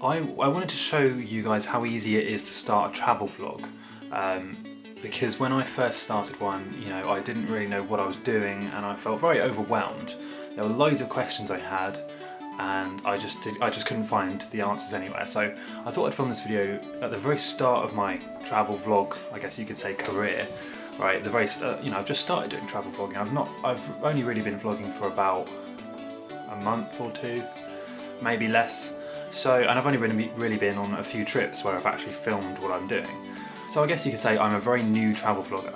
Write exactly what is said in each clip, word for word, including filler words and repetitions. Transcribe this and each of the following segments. I, I wanted to show you guys how easy it is to start a travel vlog, um, because when I first started one, you know, I didn't really know what I was doing and I felt very overwhelmed. There were loads of questions I had and I just did, I just couldn't find the answers anywhere. So I thought I'd film this video at the very start of my travel vlog, I guess you could say, career. Right, the very start, you know, I've just started doing travel vlogging. I've not, I've only really been vlogging for about a month or two, maybe less. So, and I've only been, really been on a few trips where I've actually filmed what I'm doing. So I guess you could say I'm a very new travel vlogger.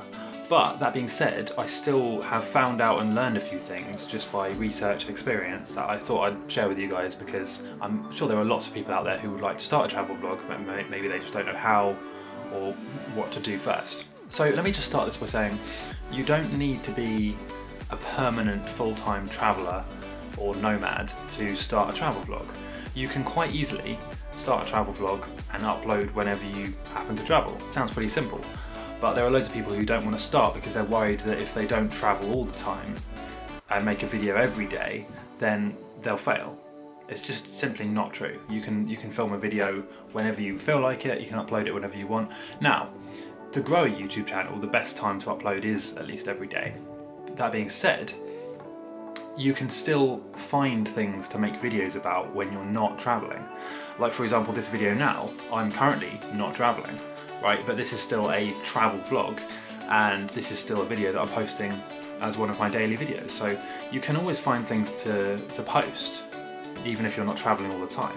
But that being said, I still have found out and learned a few things just by research and experience that I thought I'd share with you guys, because I'm sure there are lots of people out there who would like to start a travel vlog, but maybe they just don't know how or what to do first. So let me just start this by saying you don't need to be a permanent full-time traveller or nomad to start a travel vlog. You can quite easily start a travel vlog and upload whenever you happen to travel. It sounds pretty simple, but there are loads of people who don't want to start because they're worried that if they don't travel all the time and make a video every day, then they'll fail. It's just simply not true. You can, you can film a video whenever you feel like it, you can upload it whenever you want. Now, to grow a YouTube channel, the best time to upload is at least every day. That being said, you can still find things to make videos about when you're not traveling. Like, for example, this video now, I'm currently not traveling, right? But this is still a travel vlog, and this is still a video that I'm posting as one of my daily videos. So you can always find things to, to post, even if you're not traveling all the time.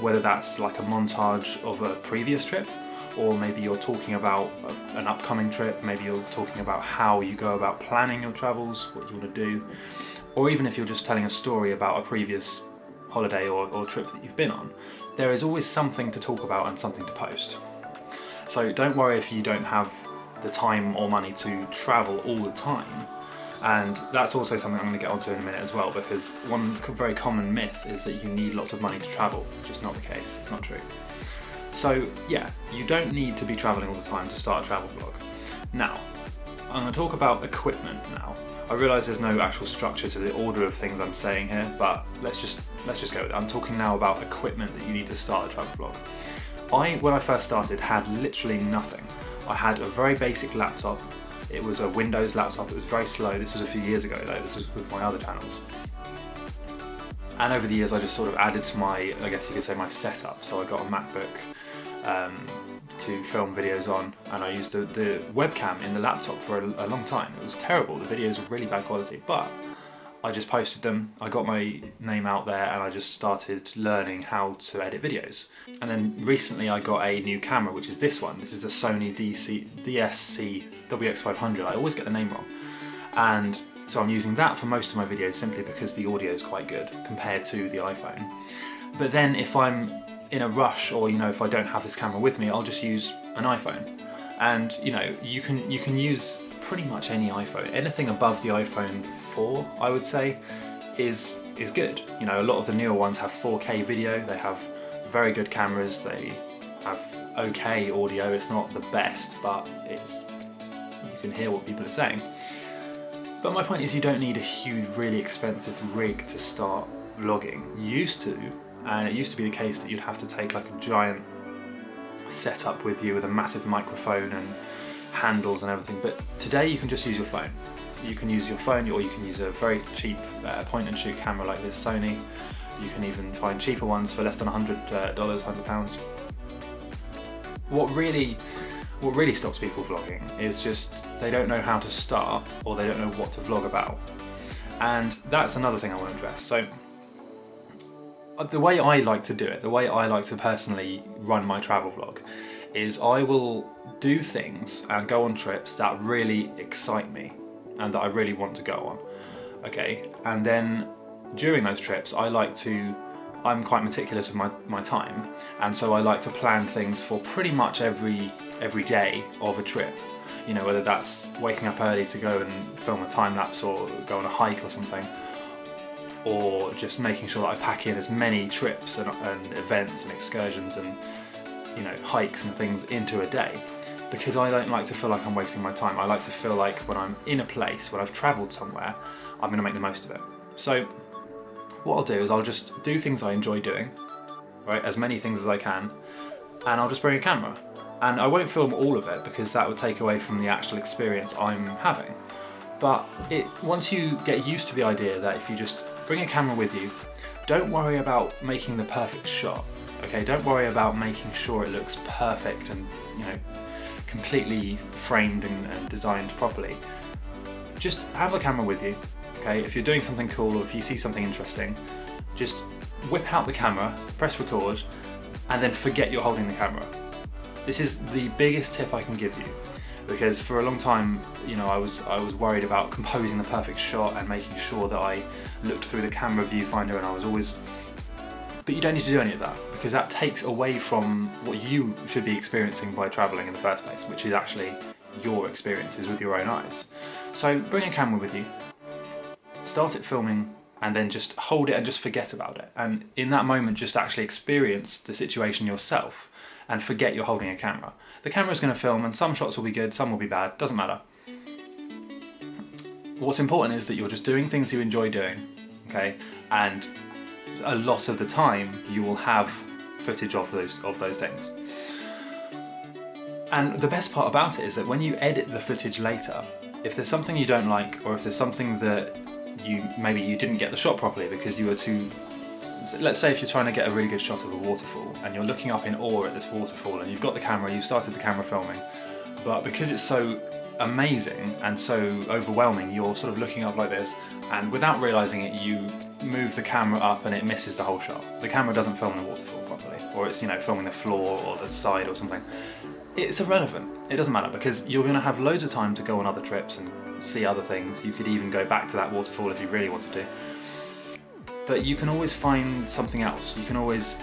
Whether that's like a montage of a previous trip, or maybe you're talking about an upcoming trip, maybe you're talking about how you go about planning your travels, what you want to do. Or even if you're just telling a story about a previous holiday or, or trip that you've been on, there is always something to talk about and something to post. So don't worry if you don't have the time or money to travel all the time. And that's also something I'm going to get onto in a minute as well, because one very common myth is that you need lots of money to travel, which is not the case, it's not true. So yeah, you don't need to be traveling all the time to start a travel vlog. Now, I'm going to talk about equipment now. I realise there's no actual structure to the order of things I'm saying here, but let's just let's just go with it. I'm talking now about equipment that you need to start a travel vlog. I, when I first started, had literally nothing. I had a very basic laptop. It was a Windows laptop. It was very slow. This was a few years ago though. This was with my other channels. And over the years, I just sort of added to my, I guess you could say, my setup. So I got a MacBook. Um, to film videos on, and I used the, the webcam in the laptop for a, a long time. It was terrible, the videos were really bad quality, but I just posted them, I got my name out there, and I just started learning how to edit videos. And then recently I got a new camera, which is this one. This is the Sony D S C W X five hundred, I always get the name wrong. And so I'm using that for most of my videos simply because the audio is quite good compared to the iPhone. But then if I'm in a rush, or you know, if I don't have this camera with me, I'll just use an iPhone. And you know, you can you can use pretty much any iPhone. Anything above the iPhone four, I would say, is is good. You know, a lot of the newer ones have four K video. They have very good cameras. They have okay audio. It's not the best, but it's, you can hear what people are saying. But my point is, you don't need a huge, really expensive rig to start vlogging. You used to. And it used to be the case that you'd have to take like a giant setup with you with a massive microphone and handles and everything, but today you can just use your phone. You can use your phone, or you can use a very cheap uh, point and shoot camera like this Sony. You can even find cheaper ones for less than one hundred dollars, one hundred pounds. What really, what really stops people vlogging is just they don't know how to start, or they don't know what to vlog about. And that's another thing I want to address. So, the way I like to do it, the way I like to personally run my travel vlog, is I will do things and go on trips that really excite me and that I really want to go on, okay? And then during those trips, I like to, I'm quite meticulous with my, my time, and so I like to plan things for pretty much every, every day of a trip. You know, whether that's waking up early to go and film a time lapse or go on a hike or something, or just making sure that I pack in as many trips and, and events and excursions and, you know, hikes and things into a day, because I don't like to feel like I'm wasting my time. I like to feel like when I'm in a place, when I've travelled somewhere, I'm going to make the most of it. So what I'll do is I'll just do things I enjoy doing, right, as many things as I can, and I'll just bring a camera. And I won't film all of it because that would take away from the actual experience I'm having. But it, once you get used to the idea that if you just bring a camera with you, don't worry about making the perfect shot, okay? Don't worry about making sure it looks perfect and, you know, completely framed and, and designed properly. Just have the camera with you, okay? If you're doing something cool or if you see something interesting, just whip out the camera, press record, and then forget you're holding the camera. This is the biggest tip I can give you, because for a long time, you know, I was I was worried about composing the perfect shot and making sure that I looked through the camera viewfinder, and I was always. But you don't need to do any of that, because that takes away from what you should be experiencing by traveling in the first place, which is actually your experiences with your own eyes. So bring a camera with you, start it filming, and then just hold it and just forget about it. And in that moment, just actually experience the situation yourself and forget you're holding a camera. The camera's gonna film, and some shots will be good, some will be bad, doesn't matter. What's important is that you're just doing things you enjoy doing, okay? And a lot of the time, you will have footage of those, of those things. And the best part about it is that when you edit the footage later, if there's something you don't like, or if there's something that you, maybe you didn't get the shot properly because you were too, let's say if you're trying to get a really good shot of a waterfall and you're looking up in awe at this waterfall and you've got the camera, you've started the camera filming, but because it's so amazing and so overwhelming, you're sort of looking up like this, and without realizing it, you move the camera up and it misses the whole shot. The camera doesn't film the waterfall properly, or it's, you know, filming the floor or the side or something. It's irrelevant. It doesn't matter, because you're going to have loads of time to go on other trips and see other things. You could even go back to that waterfall if you really wanted to. But you can always find something else. You can always,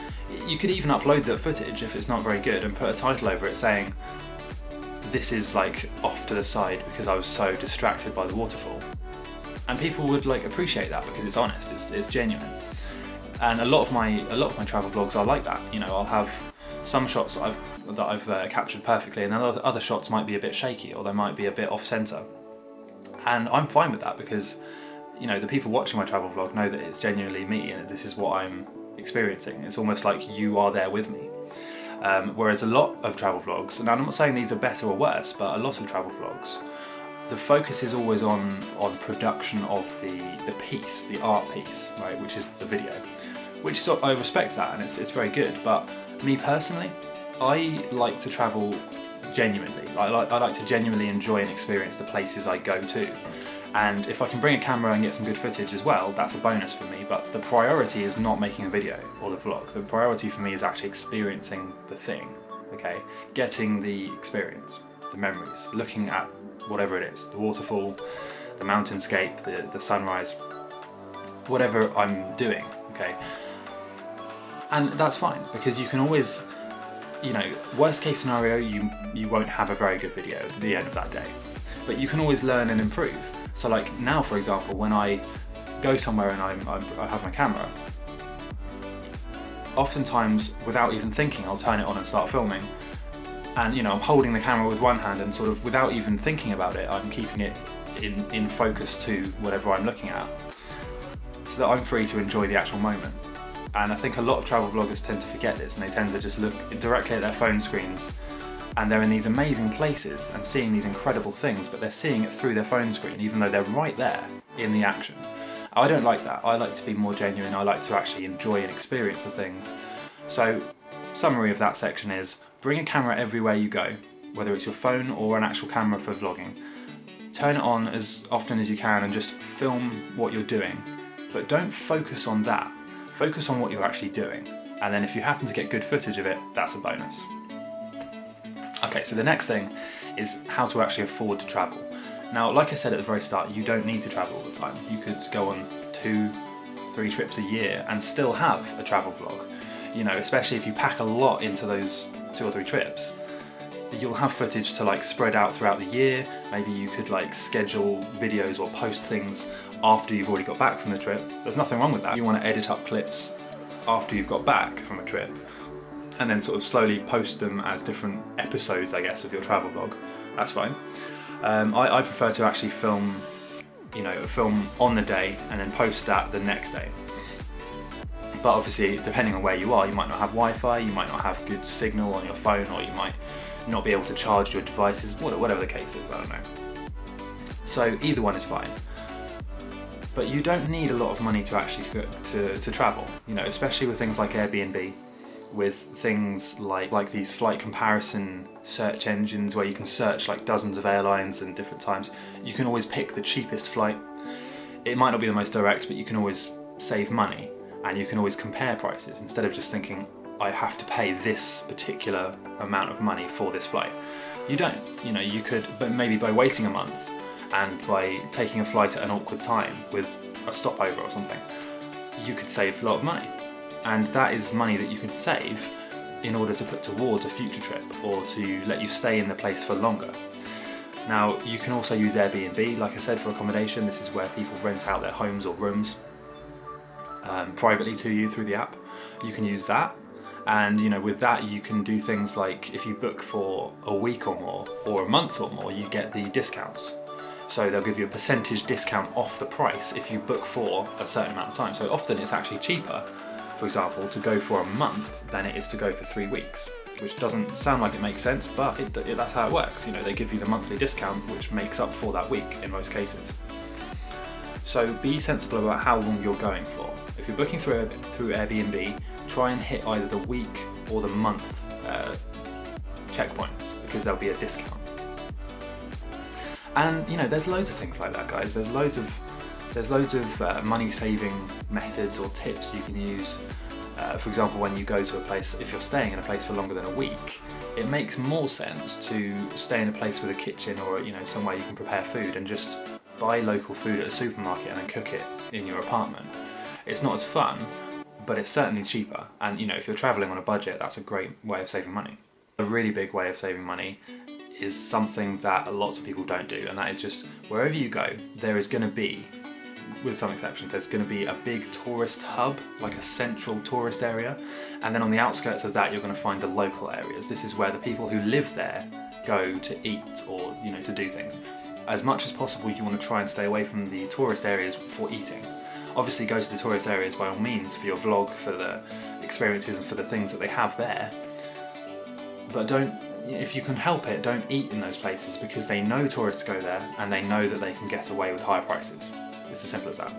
you could even upload the footage if it's not very good and put a title over it saying, this is like off to the side because I was so distracted by the waterfall. And people would like appreciate that because it's honest, it's, it's genuine. And a lot of my a lot of my travel blogs are like that. You know, I'll have some shots that I've, that I've uh, captured perfectly, and then other shots might be a bit shaky or they might be a bit off center. And I'm fine with that because, you know, the people watching my travel vlog know that it's genuinely me and this is what I'm experiencing. It's almost like you are there with me. Um, whereas a lot of travel vlogs, and I'm not saying these are better or worse, but a lot of travel vlogs, the focus is always on, on production of the, the piece, the art piece, right, which is the video. Which is, I respect that, and it's, it's very good, but me personally, I like to travel genuinely. I like, I like to genuinely enjoy and experience the places I go to. And if I can bring a camera and get some good footage as well, that's a bonus for me, but the priority is not making a video or the vlog. The priority for me is actually experiencing the thing, okay? Getting the experience, the memories, looking at whatever it is, the waterfall, the mountainscape, the, the sunrise, whatever I'm doing, okay? And that's fine, because you can always, you know, worst case scenario, you, you won't have a very good video at the end of that day, but you can always learn and improve. So like now, for example, when I go somewhere and I'm, I'm, I have my camera, oftentimes without even thinking, I'll turn it on and start filming. And you know, I'm holding the camera with one hand and sort of without even thinking about it, I'm keeping it in, in focus to whatever I'm looking at, so that I'm free to enjoy the actual moment. And I think a lot of travel vloggers tend to forget this, and they tend to just look directly at their phone screens, and they're in these amazing places and seeing these incredible things, but they're seeing it through their phone screen, even though they're right there in the action. I don't like that. I like to be more genuine. I like to actually enjoy and experience the things. So, summary of that section is, bring a camera everywhere you go, whether it's your phone or an actual camera for vlogging. Turn it on as often as you can and just film what you're doing, but don't focus on that. Focus on what you're actually doing. And then if you happen to get good footage of it, that's a bonus. Okay, so the next thing is how to actually afford to travel. Now, like I said at the very start, you don't need to travel all the time. You could go on two, three trips a year and still have a travel vlog. You know, especially if you pack a lot into those two or three trips, you'll have footage to like spread out throughout the year. Maybe you could like schedule videos or post things after you've already got back from the trip. There's nothing wrong with that. You want to edit up clips after you've got back from a trip, and then sort of slowly post them as different episodes, I guess, of your travel vlog. That's fine. Um, I, I prefer to actually film, you know, film on the day and then post that the next day. but obviously depending on where you are, you might not have Wi-Fi, you might not have good signal on your phone, or you might not be able to charge your devices, whatever the case is, I don't know. So either one is fine. But you don't need a lot of money to actually go to, to travel, you know, especially with things like Airbnb, with things like, like these flight comparison search engines where you can search like dozens of airlines and different times. You can always pick the cheapest flight. It might not be the most direct, but you can always save money and you can always compare prices instead of just thinking, I have to pay this particular amount of money for this flight. You don't, you know, you could, but maybe by waiting a month, and by taking a flight at an awkward time with a stopover or something, you could save a lot of money. And that is money that you can save in order to put towards a future trip or to let you stay in the place for longer. Now, you can also use Airbnb, like I said, for accommodation. This is where people rent out their homes or rooms um, privately to you through the app. You can use that. And you know, with that you can do things like if you book for a week or more, or a month or more, you get the discounts. So they'll give you a percentage discount off the price if you book for a certain amount of time. So often it's actually cheaper, for example, to go for a month than it is to go for three weeks, which doesn't sound like it makes sense, but it, it, that's how it works. You know, they give you the monthly discount, which makes up for that week in most cases. So be sensible about how long you're going for. If you're booking through, through Airbnb, try and hit either the week or the month uh, checkpoints, because there'll be a discount. And you know, there's loads of things like that, guys. There's loads of there's loads of uh, money-saving methods or tips you can use. Uh, for example, when you go to a place, if you're staying in a place for longer than a week, it makes more sense to stay in a place with a kitchen or, you know, somewhere you can prepare food, and just buy local food at a supermarket and then cook it in your apartment. It's not as fun, but it's certainly cheaper. And you know, if you're traveling on a budget, that's a great way of saving money. A really big way of saving money is something that lots of people don't do, and that is just wherever you go, there is going to be, with some exceptions, there's going to be a big tourist hub, like a central tourist area, and then on the outskirts of that you're going to find the local areas. This is where the people who live there go to eat or, you know, to do things. As much as possible you want to try and stay away from the tourist areas for eating. Obviously go to the tourist areas by all means for your vlog, for the experiences and for the things that they have there, but don't, if you can help it, don't eat in those places, because they know tourists go there and they know that they can get away with higher prices. It's as simple as that.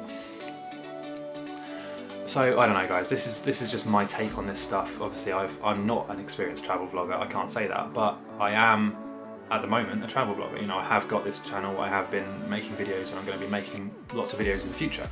So I don't know, guys, this is this is just my take on this stuff. Obviously I've, I'm not an experienced travel vlogger, I can't say that, but I am at the moment a travel vlogger. You know, I have got this channel, I have been making videos, and I'm going to be making lots of videos in the future.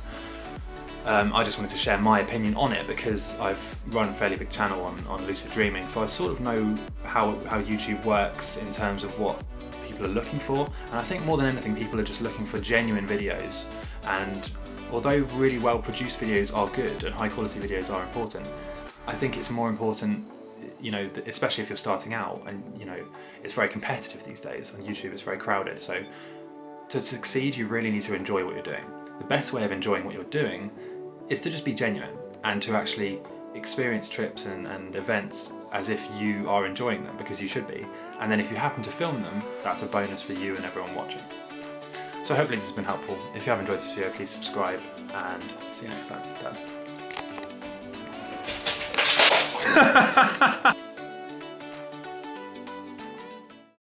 Um, I just wanted to share my opinion on it because I've run a fairly big channel on, on lucid dreaming, so I sort of know how, how YouTube works in terms of what people are looking for. And I think more than anything people are just looking for genuine videos, and although really well produced videos are good and high quality videos are important, I think it's more important, you know, especially if you're starting out, and you know, it's very competitive these days on YouTube, it's very crowded, so to succeed you really need to enjoy what you're doing. The best way of enjoying what you're doing is to just be genuine and to actually experience trips and, and events as if you are enjoying them, because you should be. And then if you happen to film them, that's a bonus for you and everyone watching. So hopefully this has been helpful. If you have enjoyed this video, please subscribe, and see you next time. Done.